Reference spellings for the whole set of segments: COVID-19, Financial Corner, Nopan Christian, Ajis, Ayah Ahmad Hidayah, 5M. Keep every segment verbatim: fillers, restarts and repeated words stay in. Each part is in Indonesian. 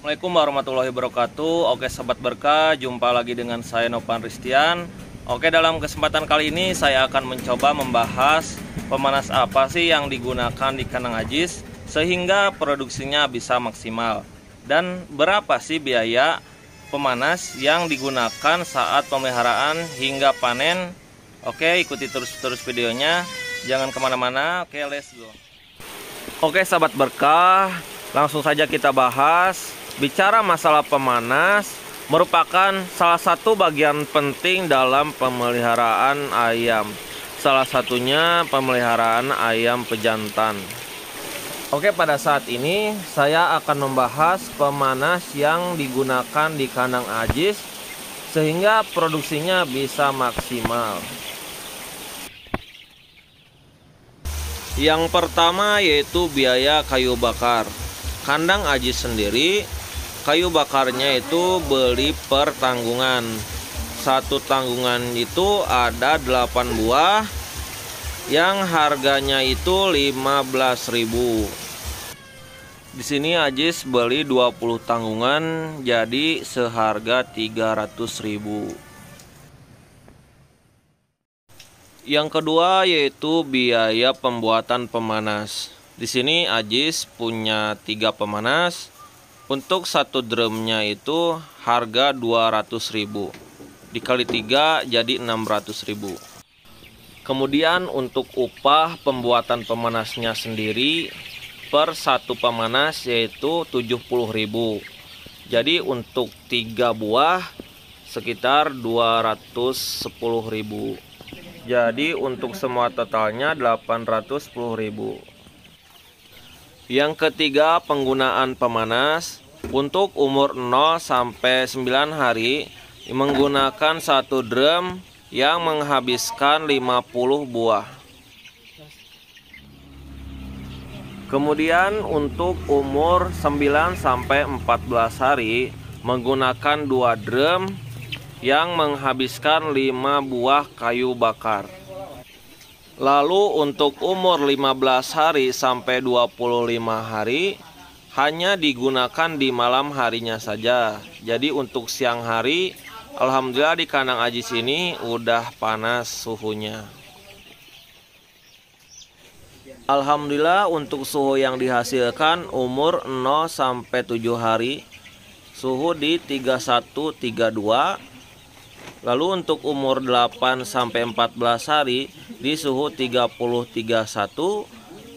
Assalamualaikum warahmatullahi wabarakatuh. Oke sahabat berkah, jumpa lagi dengan saya Nopan Christian. Oke, dalam kesempatan kali ini saya akan mencoba membahas pemanas apa sih yang digunakan di kandang Ajis sehingga produksinya bisa maksimal, dan berapa sih biaya pemanas yang digunakan saat pemeliharaan hingga panen. Oke, ikuti terus-terus videonya, jangan kemana-mana. Oke, let's go. Oke sahabat berkah, langsung saja kita bahas. Bicara masalah pemanas merupakan salah satu bagian penting dalam pemeliharaan ayam. Salah satunya pemeliharaan ayam pejantan. Oke, pada saat ini saya akan membahas pemanas yang digunakan di kandang Ajis sehingga produksinya bisa maksimal. Yang pertama yaitu biaya kayu bakar. Kandang Ajis sendiri kayu bakarnya itu beli per tanggungan. Satu tanggungan itu ada delapan buah yang harganya itu lima belas ribu. Di sini Ajis beli dua puluh tanggungan jadi seharga tiga ratus ribu. Yang kedua yaitu biaya pembuatan pemanas. Di sini Ajis punya tiga pemanas. Untuk satu drumnya itu harga dua ratus ribu, dikali tiga jadi enam ratus ribu. Kemudian untuk upah pembuatan pemanasnya sendiri per satu pemanas yaitu tujuh puluh ribu. Jadi untuk tiga buah sekitar dua ratus sepuluh ribu. Jadi untuk semua totalnya delapan ratus sepuluh ribu. Yang ketiga, penggunaan pemanas. Untuk umur nol sampai sembilan hari menggunakan satu drum yang menghabiskan lima puluh buah. Kemudian untuk umur sembilan sampai empat belas hari menggunakan dua drum yang menghabiskan lima buah kayu bakar. Lalu untuk umur lima belas hari sampai dua puluh lima hari hanya digunakan di malam harinya saja. Jadi untuk siang hari alhamdulillah di kandang Ajis ini udah panas suhunya. Alhamdulillah untuk suhu yang dihasilkan umur nol sampai tujuh hari suhu di tiga puluh satu tiga puluh dua. Lalu untuk umur delapan sampai empat belas hari di suhu tiga puluh tiga puluh satu,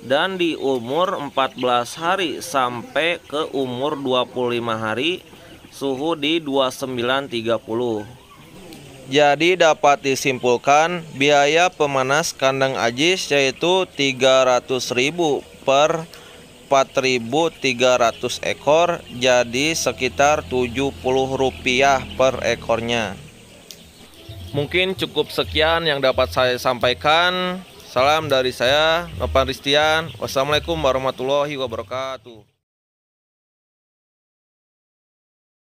dan di umur empat belas hari sampai ke umur dua puluh lima hari suhu di dua puluh sembilan tiga puluh. Jadi dapat disimpulkan biaya pemanas kandang Ajis yaitu tiga ratus ribu per empat ribu tiga ratus ekor, jadi sekitar tujuh puluh rupiah per ekornya. Mungkin cukup sekian yang dapat saya sampaikan. Salam dari saya, Nopan Christian. Wassalamualaikum warahmatullahi wabarakatuh.